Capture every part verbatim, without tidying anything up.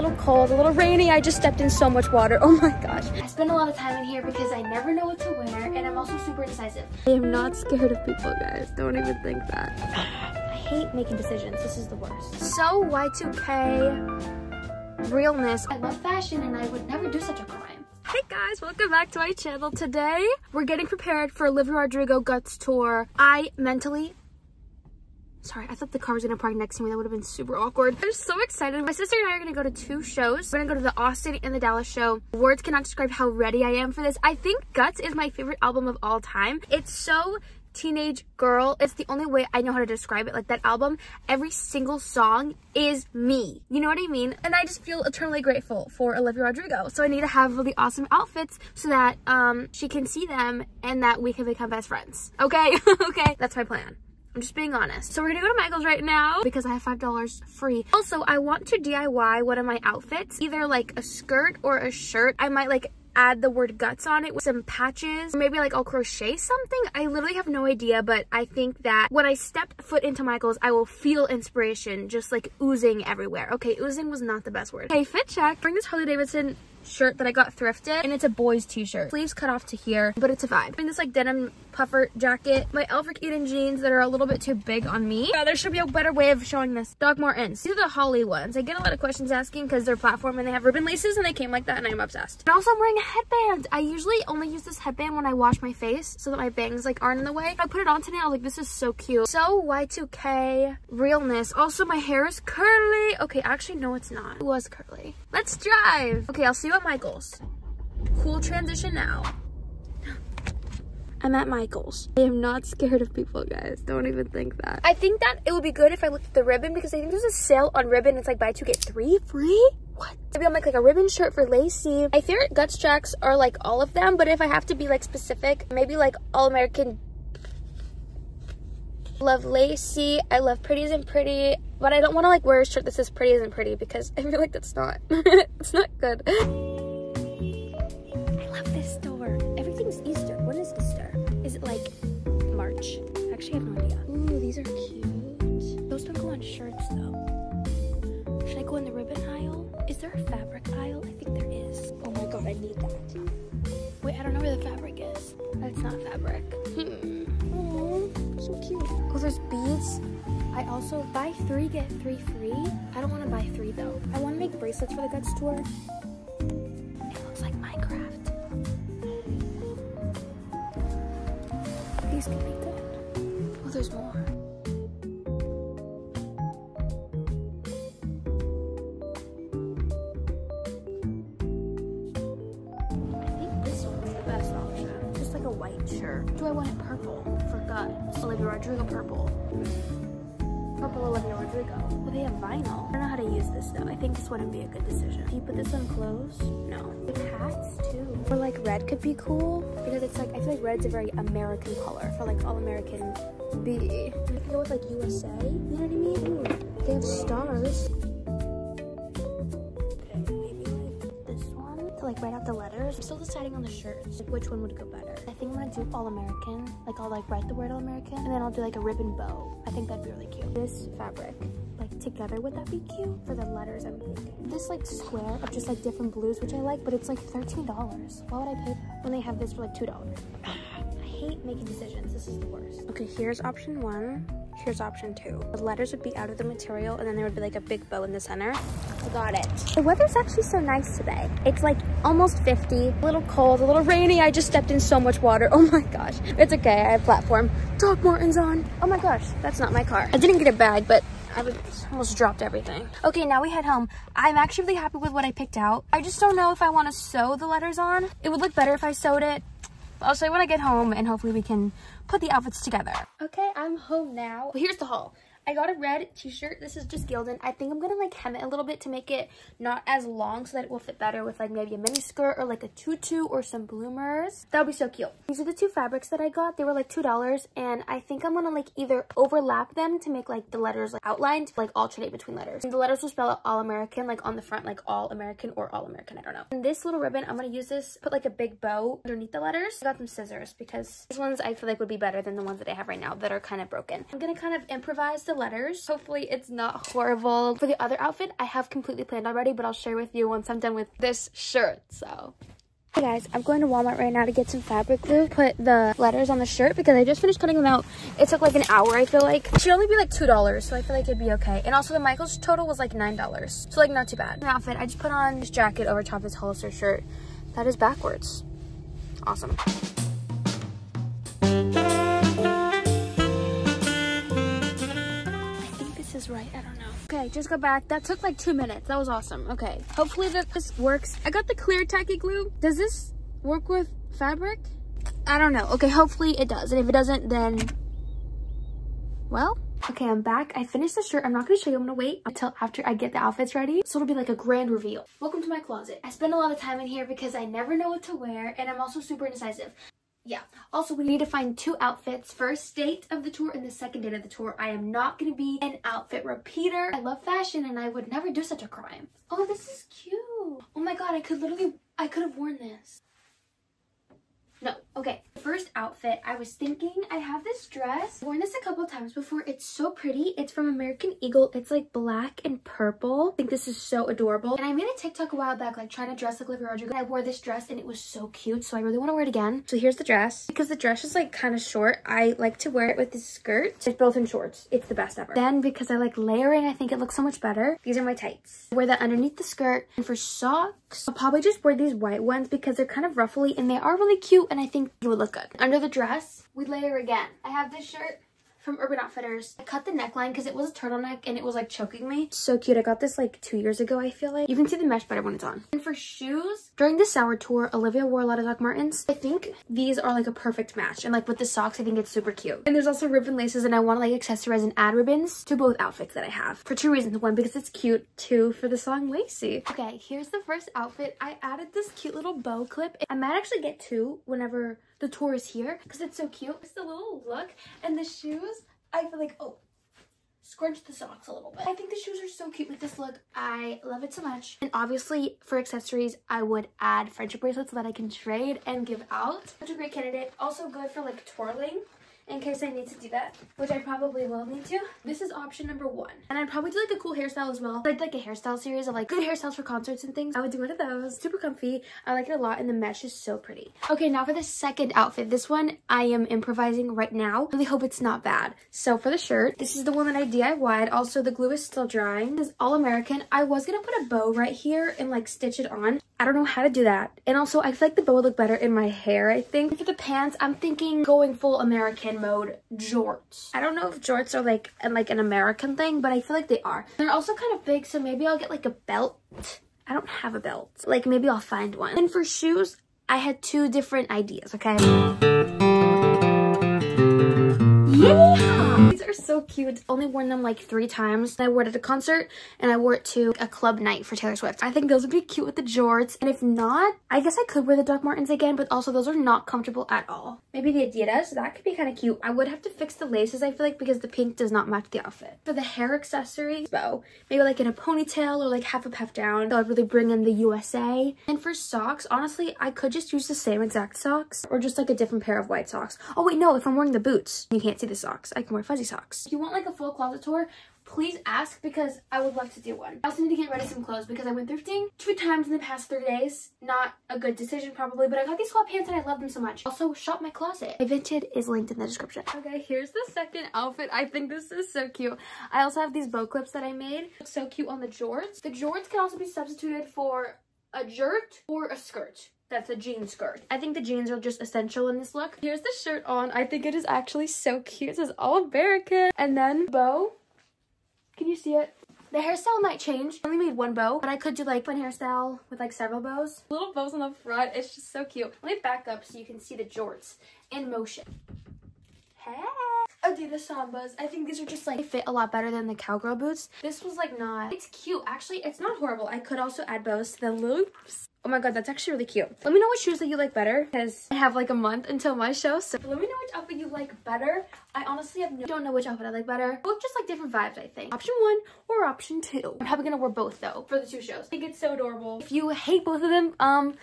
little cold, a little rainy. I just stepped in so much water. Oh my gosh. I spend a lot of time in here because I never know what to wear, and I'm also super indecisive. I am not scared of people, guys. Don't even think that. I hate making decisions. This is the worst. So Y two K realness. I love fashion and I would never do such a crime. Hey guys, welcome back to my channel. Today, we're getting prepared for Olivia Rodrigo Guts Tour. I mentally, sorry, I thought the car was gonna park next to me. That would have been super awkward. I'm so excited. My sister and I are gonna go to two shows. We're gonna go to the Austin and the Dallas show. Words cannot describe how ready I am for this. I think Guts is my favorite album of all time. It's so teenage girl. It's the only way I know how to describe it. Like that album, every single song is me. You know what I mean? And I just feel eternally grateful for Olivia Rodrigo. So I need to have really awesome outfits so that um, she can see them and that we can become best friends. Okay, okay, that's my plan. I'm just being honest. So we're gonna go to Michael's right now because I have five dollars free. Also, I want to D I Y one of my outfits, either like a skirt or a shirt. I might like add the word guts on it with some patches. Maybe like I'll crochet something. I literally have no idea, but I think that when I stepped foot into Michael's, I will feel inspiration just like oozing everywhere. Okay, oozing was not the best word. Okay, fit check. Bring this Harley Davidson shirt that I got thrifted, and it's a boys t-shirt, sleeves cut off to here, but it's a vibe. And this like denim puffer jacket, my Elfric Eden jeans that are a little bit too big on me. Yeah, there should be a better way of showing this. Doc Martens, these are the Holly ones. I get a lot of questions asking because they're platform and they have ribbon laces and they came like that, and I'm obsessed. And also I'm wearing a headband. I usually only use this headband when I wash my face so that my bangs like aren't in the way. I put it on today, I was like, this is so cute. So Y two K realness. Also my hair is curly. Okay, actually no it's not, it was curly. Let's drive. Okay, I'll see you at Michael's. Cool transition now. I'm at Michael's. I am not scared of people, guys. Don't even think that. I think that it would be good if I looked at the ribbon because I think there's a sale on ribbon. It's like buy two, get three free. What? Maybe I'll make like a ribbon shirt for Lacey. My favorite Guts tracks are like all of them, but if I have to be like specific, maybe like All American. Love Lacey. I love Pretty Isn't Pretty, but I don't want to like wear a shirt that says Pretty Isn't Pretty because I feel like that's not it's not good. I love this store. Everything's Easter. When is Easter? Is it like March? Actually, I have no idea. Ooh, these are cute. Those don't go on shirts though. Should I go in the ribbon aisle? Is there a fabric aisle? I think there is. Oh my god, I need that. Wait, I don't know where the fabric is. That's not fabric. Hmm. So cute. Oh, there's beads. I also buy three, get three free. I don't want to buy three though. I want to make bracelets for the Guts Tour. It looks like Minecraft. These could be good. Oh, there's more. Do I want it purple for Guts? Olivia Rodrigo purple. Purple Olivia Rodrigo. But they have vinyl. I don't know how to use this though. I think this wouldn't be a good decision. Do you put this on clothes? No. Like hats too. Or like red could be cool because it's like, I feel like red's a very American color for like all American B. I can go with like U S A. You know what I mean? Ooh, they have stars. Like write out the letters. I'm still deciding on the shirts, like which one would go better. I think I'm gonna do All American. Like I'll like write the word All American and then I'll do like a ribbon bow. I think that'd be really cute. This fabric, like together, would that be cute? For the letters I'm thinking. This like square of just like different blues, which I like, but it's like thirteen dollars. Why would I pay that when they have this for like two dollars? I hate making decisions, this is the worst. Okay, here's option one, here's option two. The letters would be out of the material and then there would be like a big bow in the center. Got it. The weather's actually so nice today. It's like almost fifty, a little cold, a little rainy. I just stepped in so much water. Oh my gosh. It's okay, I have platform. Doc Martens on. Oh my gosh, that's not my car. I didn't get a bag, but I almost dropped everything. Okay, now we head home. I'm actually really happy with what I picked out. I just don't know if I want to sew the letters on. It would look better if I sewed it. I'll show you when I get home and hopefully we can put the outfits together. Okay, I'm home now. Well, here's the haul. I got a red t-shirt. This is just Gildan. I think I'm gonna like hem it a little bit to make it not as long so that it will fit better with like maybe a mini skirt or like a tutu or some bloomers. That would be so cute. These are the two fabrics that I got. They were like two dollars, and I think I'm gonna like either overlap them to make like the letters like outlined, like alternate between letters. And the letters will spell out All American like on the front, like All American or All American, I don't know. And this little ribbon, I'm gonna use this, put like a big bow underneath the letters. I got some scissors because these ones I feel like would be better than the ones that I have right now that are kind of broken. I'm gonna kind of improvise the the letters. Hopefully it's not horrible. For the other outfit, I have completely planned already, but I'll share with you once I'm done with this shirt, so. Hey guys, I'm going to Walmart right now to get some fabric glue, put the letters on the shirt because I just finished cutting them out. It took like an hour, I feel like. It should only be like two dollars, so I feel like it'd be okay. And also the Michael's total was like nine dollars, so like not too bad. The outfit, I just put on this jacket over top of this Hollister shirt. That is backwards. Awesome. I think this is right, I don't know. Okay, just got back. That took like two minutes. That was awesome. Okay, hopefully this works. I got the clear tacky glue. Does this work with fabric? I don't know. Okay, hopefully it does. And if it doesn't, then, well. Okay, I'm back. I finished the shirt. I'm not gonna show you. I'm gonna wait until after I get the outfits ready. So it'll be like a grand reveal. Welcome to my closet. I spend a lot of time in here because I never know what to wear and I'm also super indecisive. Yeah. Also, we need to find two outfits. First date of the tour and the second date of the tour. I am not going to be an outfit repeater. I love fashion and I would never do such a crime. Oh, this is cute. Oh my god, I could literally, I could have worn this. No. Okay. First outfit, I was thinking, I have this dress. I've worn this a couple times before. It's so pretty. It's from American Eagle. It's like black and purple. I think this is so adorable. And I made a TikTok a while back, like trying to dress like Olivia Rodrigo. I wore this dress and it was so cute. So I really want to wear it again. So here's the dress. Because the dress is like kind of short, I like to wear it with this skirt. It's both in shorts. It's the best ever. Then because I like layering, I think it looks so much better. These are my tights. I wear that underneath the skirt. And for socks, I'll probably just wear these white ones because they're kind of ruffly and they are really cute. And I think it would look good. Under the dress, we layer again. I have this shirt from Urban Outfitters. I cut the neckline because it was a turtleneck and it was like choking me. So cute. I got this like two years ago, I feel like. You can see the mesh better when it's on. And for shoes, during the Sour Tour, Olivia wore a lot of Doc Martens. I think these are like a perfect match. And like with the socks, I think it's super cute. And there's also ribbon laces and I want to like accessorize and add ribbons to both outfits that I have. For two reasons. One, because it's cute. Two, for the song Lacey. Okay, here's the first outfit. I added this cute little bow clip. I might actually get two whenever the tour is here because it's so cute. It's the little look and the shoes. I feel like, oh, scrunch the socks a little bit. I think the shoes are so cute with this look. I love it so much. And obviously for accessories, I would add friendship bracelets that I can trade and give out. Such a great candidate. Also good for like twirling in case I need to do that, which I probably will need to. This is option number one. And I'd probably do like a cool hairstyle as well. I'd like a hairstyle series of like good hairstyles for concerts and things. I would do one of those. Super comfy. I like it a lot and the mesh is so pretty. Okay, now for the second outfit. This one I am improvising right now. I really hope it's not bad. So for the shirt, this is the one that I D I Y'd. Also, the glue is still drying. This is all American. I was gonna put a bow right here and like stitch it on. I don't know how to do that. And also, I feel like the bow would look better in my hair, I think. For the pants, I'm thinking going full American mode jorts. I don't know if jorts are like, like an American thing, but I feel like they are. They're also kind of big, so maybe I'll get like a belt. I don't have a belt. Like, maybe I'll find one. And for shoes, I had two different ideas, okay? Yeah! These are so cute. Only worn them like three times. I wore it at a concert and I wore it to a club night for Taylor Swift. I think those would be cute with the jorts. And if not, I guess I could wear the Doc Martens again, but also those are not comfortable at all. Maybe the Adidas, that could be kind of cute. I would have to fix the laces, I feel like, because the pink does not match the outfit. For the hair accessories, bow, maybe like in a ponytail or like half a puff down. That would really bring in the U S A. And for socks, honestly, I could just use the same exact socks or just like a different pair of white socks. Oh wait, no, if I'm wearing the boots, you can't see the socks. I can wear fuzzy socks. If you want like a full closet tour, please ask because I would love to do one. I also need to get rid of some clothes because I went thrifting two times in the past three days. Not a good decision probably, but I got these sweatpants and I love them so much. Also, shop my closet. My Vinted is linked in the description. Okay, here's the second outfit. I think this is so cute. I also have these bow clips that I made. Looks so cute on the jorts. The jorts can also be substituted for a jurt or a skirt. That's a jean skirt. I think the jeans are just essential in this look. Here's the shirt on. I think it is actually so cute. It says all American. And then bow. Can you see it? The hairstyle might change. I only made one bow, but I could do like one hairstyle with like several bows. Little bows on the front. It's just so cute. Let me back up so you can see the jorts in motion. Hey! Adidas Sambas. I think these are just like, they fit a lot better than the cowgirl boots. This was like not, it's cute. Actually, it's not horrible. I could also add bows to the loops. Oh my god, that's actually really cute. Let me know what shoes that you like better because I have like a month until my show, so let me know which outfit you like better. I honestly have no, don't know which outfit I like better. Both just like different vibes, I think. Option one or option two. I'm probably gonna wear both though for the two shows. I think it's so adorable. If you hate both of them, um,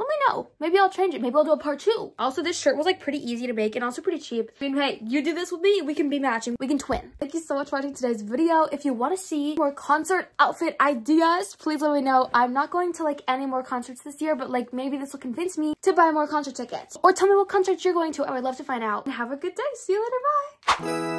let me know. Maybe I'll change it. Maybe I'll do a part two. Also, this shirt was like pretty easy to make and also pretty cheap. I mean, hey, you do this with me, we can be matching. We can twin. Thank you so much for watching today's video. If you want to see more concert outfit ideas, please let me know. I'm not going to like any more concerts this year, but like maybe this will convince me to buy more concert tickets. Or tell me what concerts you're going to. I would love to find out. And have a good day. See you later. Bye.